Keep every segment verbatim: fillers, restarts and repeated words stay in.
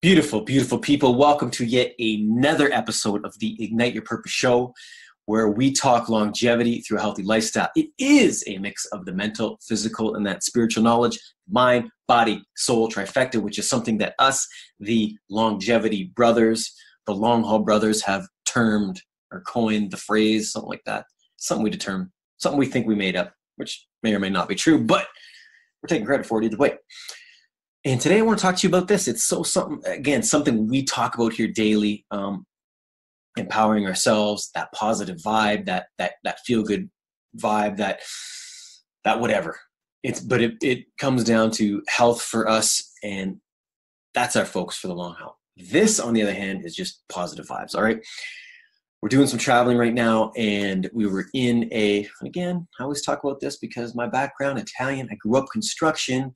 Beautiful, beautiful people. Welcome to yet another episode of the Ignite Your Purpose show, where we talk longevity through a healthy lifestyle. It is a mix of the mental, physical, and that spiritual knowledge, mind, body, soul trifecta, which is something that us, the longevity brothers, the long haul brothers, have termed or coined the phrase, something like that. Something we determined, something we think we made up, which may or may not be true, but we're taking credit for it either way. And today I want to talk to you about this. It's so something, again, something we talk about here daily, um, empowering ourselves, that positive vibe, that, that, that feel good vibe, that, that whatever it's, but it, it comes down to health for us. And that's our focus for the long haul. This, on the other hand, is just positive vibes. All right. We're doing some traveling right now, and we were in a, and again, I always talk about this because my background, Italian, I grew up construction.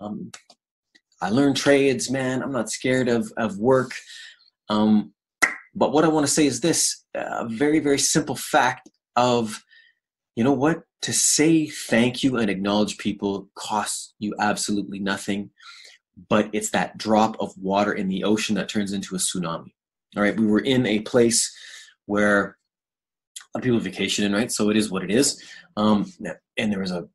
Um, I learned trades, man. I'm not scared of, of work. Um, but what I want to say is this, a very, very simple fact of, you know what, to say thank you and acknowledge people costs you absolutely nothing, but it's that drop of water in the ocean that turns into a tsunami. All right. We were in a place where people vacation in, right? So it is what it is. Um, and there was a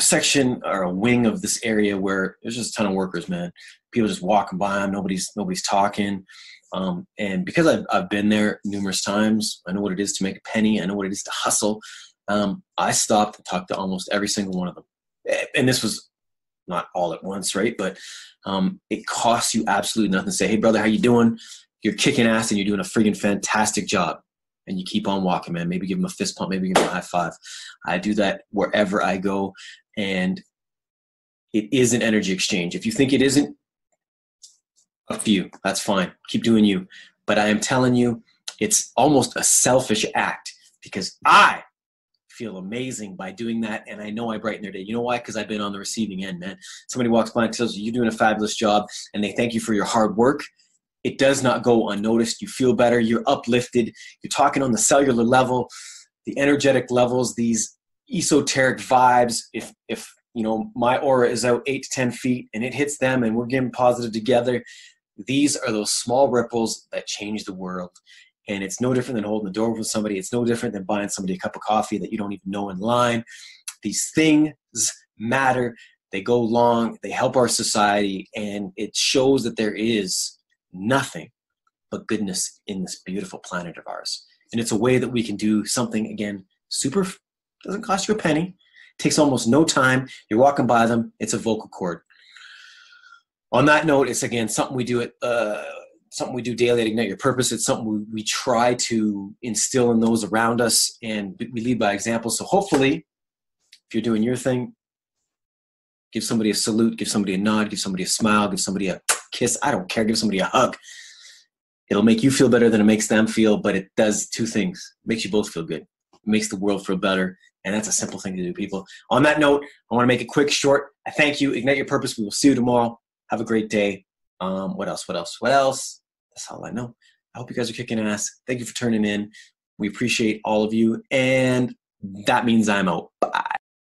section or a wing of this area where there's just a ton of workers, man. People just walking by them. Nobody's, nobody's talking. Um, and because I've, I've been there numerous times, I know what it is to make a penny. I know what it is to hustle. Um, I stopped and talked to almost every single one of them. And this was not all at once, right? But um, it costs you absolutely nothing to say, hey brother, how you doing? You're kicking ass and you're doing a freaking fantastic job, and you keep on walking, man. Maybe give them a fist pump, maybe give them a high five. I do that wherever I go, and it is an energy exchange. If you think it isn't, up to you, that's fine. Keep doing you. But I am telling you, it's almost a selfish act because I feel amazing by doing that, and I know I brighten their day. You know why? Because I've been on the receiving end, man. Somebody walks by and tells you, you're doing a fabulous job, and they thank you for your hard work. It does not go unnoticed. You feel better. You're uplifted. You're talking on the cellular level, the energetic levels, these esoteric vibes. If, if you know, my aura is out eight to ten feet and it hits them and we're getting positive together, these are those small ripples that change the world. And it's no different than holding the door for somebody. It's no different than buying somebody a cup of coffee that you don't even know in line. These things matter. They go long. They help our society. And it shows that there is nothing but goodness in this beautiful planet of ours. And it's a way that we can do something, again, super, doesn't cost you a penny, takes almost no time. You're walking by them. It's a vocal cord. On that note, it's again, something we do at, uh, something we do daily at Ignite Your Purpose. It's something we, we try to instill in those around us, and we lead by example. So hopefully if you're doing your thing, give somebody a salute, give somebody a nod, give somebody a smile, give somebody a kiss. I don't care. Give somebody a hug. It'll make you feel better than it makes them feel, but it does two things. It makes you both feel good. It makes the world feel better. And that's a simple thing to do, people. On that note, I want to make it quick, short. I thank you. Ignite Your Purpose. We will see you tomorrow. Have a great day. Um, what else? What else? What else? That's all I know. I hope you guys are kicking ass. Thank you for turning in. We appreciate all of you. And that means I'm out. Bye.